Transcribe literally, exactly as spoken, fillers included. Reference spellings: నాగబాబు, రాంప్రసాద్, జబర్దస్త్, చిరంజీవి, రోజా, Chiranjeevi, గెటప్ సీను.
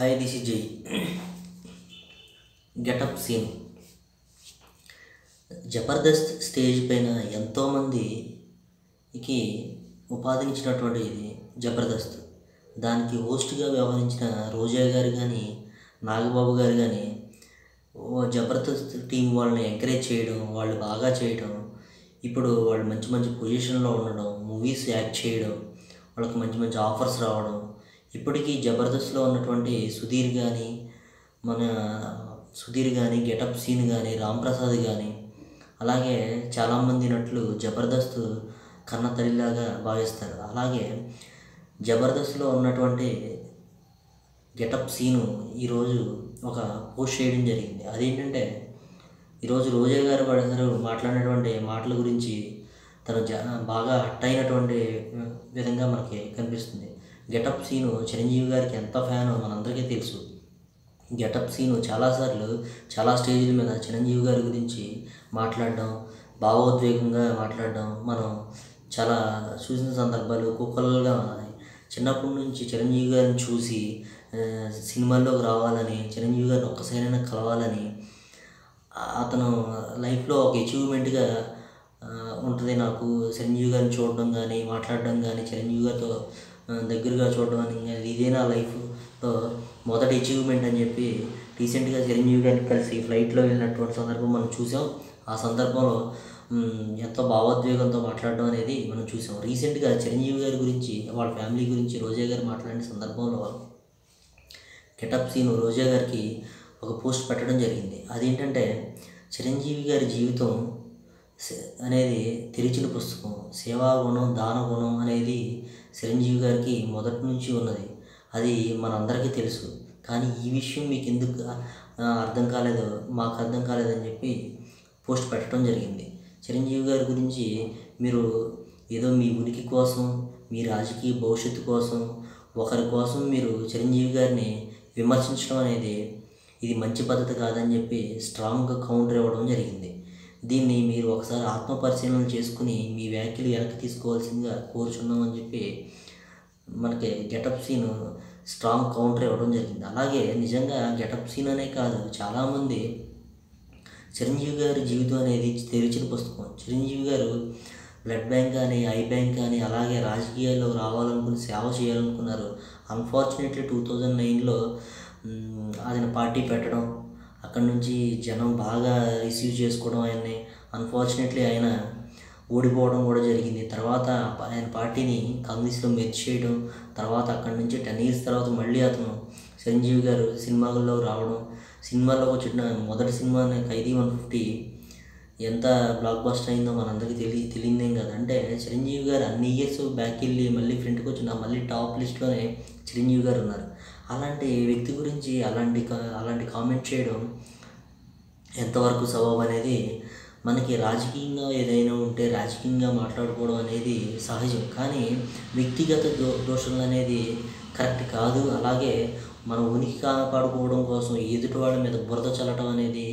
Hi, this is Jay. Get up scene. జబర్దస్త్ stage పైన ఎంతోమందికి ఉపాధించినటువంటి ఇది జబర్దస్త్. దానికి హోస్ట్గా వ్యవహరించిన రోజా గారు కానీ నాగబాబు గారు కానీ జబర్దస్త్ టీం వాళ్ళని ఎంకరేజ్ చేయడం, వాళ్ళు బాగా చేయడం, ఇప్పుడు వాళ్ళు మంచి మంచి పొజిషన్లో ఉండడం, మూవీస్ యాక్ట్ చేయడం, వాళ్ళకి మంచి మంచి ఆఫర్స్ రావడం, ఇప్పటికీ జబర్దస్త్లో ఉన్నటువంటి సుధీర్ కానీ మన సుధీర్ కానీ గెటప్ సీన్ కానీ రాంప్రసాద్ కానీ అలాగే చాలామంది నటులు జబర్దస్త్ కన్న తల్లిలాగా భావిస్తారు. అలాగే జబర్దస్త్లో ఉన్నటువంటి గెటప్ సీను ఈరోజు ఒక పోస్ట్ చేయడం జరిగింది. అదేంటంటే ఈరోజు రోజా గారు వారు మాట్లాడినటువంటి మాటల గురించి తను జ బాగా హట్ అయినటువంటి విధంగా మనకి కనిపిస్తుంది. గెటప్ సీను చిరంజీవి గారికి ఎంత ఫ్యానో మనందరికీ తెలుసు. గెటప్ సీను చాలాసార్లు చాలా స్టేజ్ల మీద చిరంజీవి గారి గురించి మాట్లాడడం, భావోద్వేగంగా మాట్లాడడం మనం చాలా చూసిన సందర్భాలు కుక్కలుగా ఉన్నాయి. చిన్నప్పటి నుంచి చిరంజీవి గారిని చూసి సినిమాల్లోకి రావాలని, చిరంజీవి గారిని ఒక్కసారైనా కలవాలని, అతను లైఫ్లో ఒక అచీవ్మెంట్గా ఉంటుంది నాకు చిరంజీవి గారిని చూడడం కానీ మాట్లాడడం కానీ, చిరంజీవి గారితో దగ్గరగా చూడడం అని, ఇదే నా లైఫ్లో మొదటి అచీవ్మెంట్ అని చెప్పి రీసెంట్గా చిరంజీవి గారిని కలిసి ఫ్లైట్లో వెళ్ళినటువంటి సందర్భం మనం చూసాం. ఆ సందర్భంలో ఎంతో భావోద్వేగంతో మాట్లాడడం అనేది మనం చూసాం. రీసెంట్గా చిరంజీవి గారి గురించి, వాళ్ళ ఫ్యామిలీ గురించి రోజా గారు మాట్లాడిన సందర్భంలో గెటప్ సీను రోజా గారికి ఒక పోస్ట్ పెట్టడం జరిగింది. అదేంటంటే చిరంజీవి గారి జీవితం అనేది తెరిచిన పుస్తకం, సేవా గుణం దాన గుణం అనేది చిరంజీవి గారికి మొదటి నుంచి ఉన్నది, అది మనందరికీ తెలుసు. కానీ ఈ విషయం మీకు ఎందుకు అర్థం కాలేదు, మాకు అర్థం కాలేదని చెప్పి పోస్ట్ పెట్టడం జరిగింది. చిరంజీవి గారి గురించి మీరు ఏదో మీ ఉనికి కోసం, మీ రాజకీయ భవిష్యత్తు కోసం, ఒకరి కోసం మీరు చిరంజీవి గారిని విమర్శించడం అనేది ఇది మంచి పద్ధతి కాదని చెప్పి స్ట్రాంగ్గా కౌంటర్ ఇవ్వడం జరిగింది. దీన్ని మీరు ఒకసారి ఆత్మ పరిశీలన చేసుకుని మీ వ్యాఖ్యలు వెనక్కి తీసుకోవాల్సిందిగా కోరుచున్నామని చెప్పి మనకి గెటప్ సీను స్ట్రాంగ్ కౌంటర్ ఇవ్వడం జరిగింది. అలాగే నిజంగా గెటప్ సీన్ అనే కాదు, చాలామంది చిరంజీవి గారి జీవితం అనేది తెరిచిన పుస్తకం. చిరంజీవి గారు బ్లడ్ బ్యాంక్ కానీ, ఐ బ్యాంక్ కానీ, అలాగే రాజకీయాల్లో రావాలనుకుని సేవ చేయాలనుకున్నారు. అన్ఫార్చునేట్లీ టూ థౌజండ్ నైన్లో ఆయన పార్టీ పెట్టడం, అక్కడ నుంచి జనం బాగా రిసీవ్ చేసుకోవడం, ఆయన్ని అన్ఫార్చునేట్లీ ఆయన ఓడిపోవడం కూడా జరిగింది. తర్వాత ఆయన పార్టీని కాంగ్రెస్లో మెర్జ్ చేయడం, తర్వాత అక్కడి నుంచి టెన్ ఇయర్స్ తర్వాత మళ్ళీ అతను చిరంజీవి గారు సినిమాల్లో రావడం, సినిమాల్లో వచ్చిన మొదటి సినిమా ఖైదీ వన్ ఫిఫ్టీ ఎంత బ్లాక్ బస్టర్ అయిందో మనందరికీ తెలి తెలియదేం కదా. అంటే చిరంజీవి గారు అన్ని ఇయర్స్ బ్యాక్ వెళ్ళి మళ్ళీ ఫ్రంట్కి వచ్చిన మళ్ళీ టాప్ లిస్ట్లోనే చిరంజీవి గారు ఉన్నారు. అలాంటి వ్యక్తి గురించి అలాంటి అలాంటి కామెంట్ చేయడం ఎంతవరకు సబబు అనేది మనకి రాజకీయంగా ఏదైనా ఉంటే రాజకీయంగా మాట్లాడుకోవడం అనేది సహజం, కానీ వ్యక్తిగత దో దోషణలు అనేది కరెక్ట్ కాదు. అలాగే మన ఉనికి కాపాడుకోవడం కోసం ఎదుటివాళ్ళ మీద బురద చల్లటం అనేది